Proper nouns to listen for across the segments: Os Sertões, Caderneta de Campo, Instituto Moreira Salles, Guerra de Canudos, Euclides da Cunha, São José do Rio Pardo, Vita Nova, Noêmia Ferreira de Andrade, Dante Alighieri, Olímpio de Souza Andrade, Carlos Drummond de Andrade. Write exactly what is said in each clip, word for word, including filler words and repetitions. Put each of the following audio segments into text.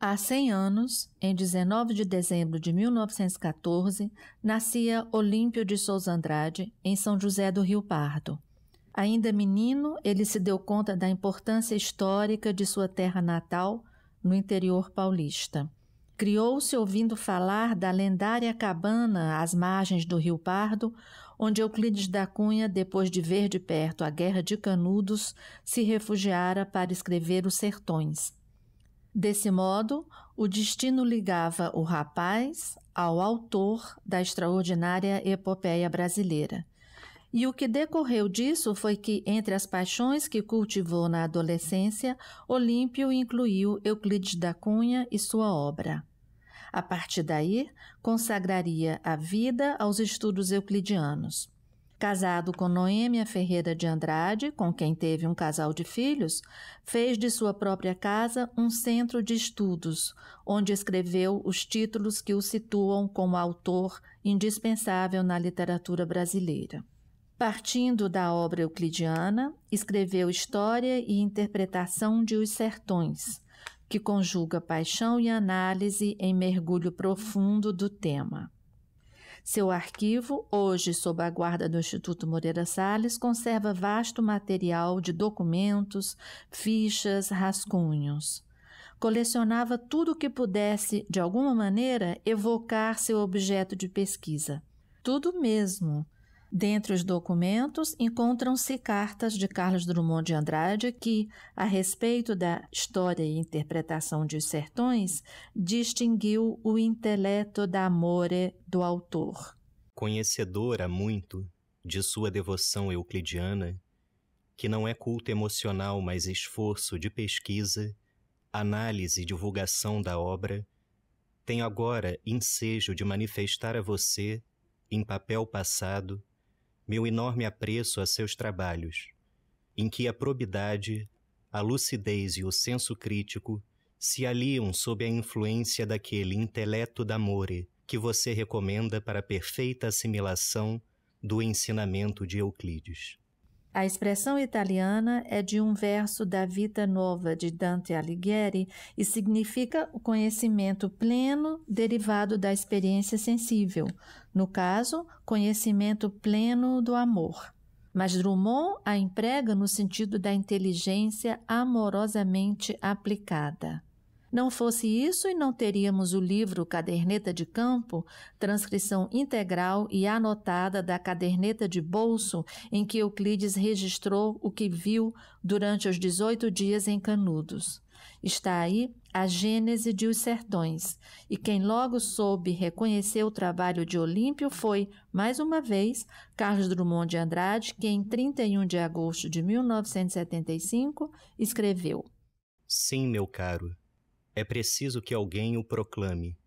Há cem anos, em dezenove de dezembro de mil novecentos e catorze, nascia Olímpio de Souza Andrade, em São José do Rio Pardo. Ainda menino, ele se deu conta da importância histórica de sua terra natal, no interior paulista. Criou-se ouvindo falar da lendária cabana às margens do Rio Pardo, onde Euclides da Cunha, depois de ver de perto a Guerra de Canudos, se refugiara para escrever Os Sertões. Desse modo, o destino ligava o rapaz ao autor da extraordinária epopeia brasileira. E o que decorreu disso foi que, entre as paixões que cultivou na adolescência, Olímpio incluiu Euclides da Cunha e sua obra. A partir daí, consagraria a vida aos estudos euclidianos. Casado com Noêmia Ferreira de Andrade, com quem teve um casal de filhos, fez de sua própria casa um centro de estudos, onde escreveu os títulos que o situam como autor indispensável na literatura brasileira. Partindo da obra euclidiana, escreveu História e Interpretação de Os Sertões, que conjuga paixão e análise em mergulho profundo do tema. Seu arquivo, hoje sob a guarda do Instituto Moreira Salles, conserva vasto material de documentos, fichas, rascunhos. Colecionava tudo o que pudesse, de alguma maneira, evocar seu objeto de pesquisa. Tudo mesmo. Dentre os documentos, encontram-se cartas de Carlos Drummond de Andrade que, a respeito da história e interpretação de Os Sertões, distinguiu o intelecto d'amore do autor. Conhecedora muito de sua devoção euclidiana, que não é culto emocional, mas esforço de pesquisa, análise e divulgação da obra, tenho agora ensejo de manifestar a você, em papel passado, meu enorme apreço a seus trabalhos, em que a probidade, a lucidez e o senso crítico se aliam sob a influência daquele intelecto d'amore que você recomenda para a perfeita assimilação do ensinamento de Euclides. A expressão italiana é de um verso da Vita Nova de Dante Alighieri e significa o conhecimento pleno derivado da experiência sensível, no caso, conhecimento pleno do amor. Mas Drummond a emprega no sentido da inteligência amorosamente aplicada. Não fosse isso e não teríamos o livro Caderneta de Campo, transcrição integral e anotada da caderneta de bolso em que Euclides registrou o que viu durante os dezoito dias em Canudos. Está aí a gênese de Os Sertões, e quem logo soube reconhecer o trabalho de Olímpio foi, mais uma vez, Carlos Drummond de Andrade, que em trinta e um de agosto de mil novecentos e setenta e cinco escreveu: Sim, meu caro. É preciso que alguém o proclame.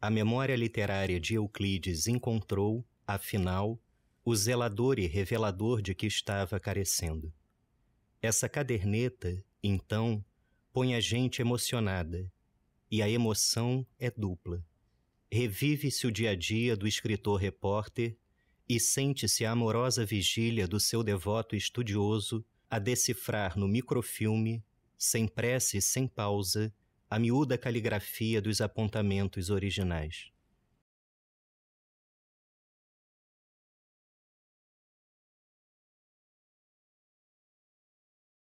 A memória literária de Euclides encontrou, afinal, o zelador e revelador de que estava carecendo. Essa caderneta, então, põe a gente emocionada, e a emoção é dupla. Revive-se o dia a dia do escritor-repórter e sente-se a amorosa vigília do seu devoto estudioso a decifrar no microfilme, sem pressa e sem pausa, a miúda caligrafia dos apontamentos originais.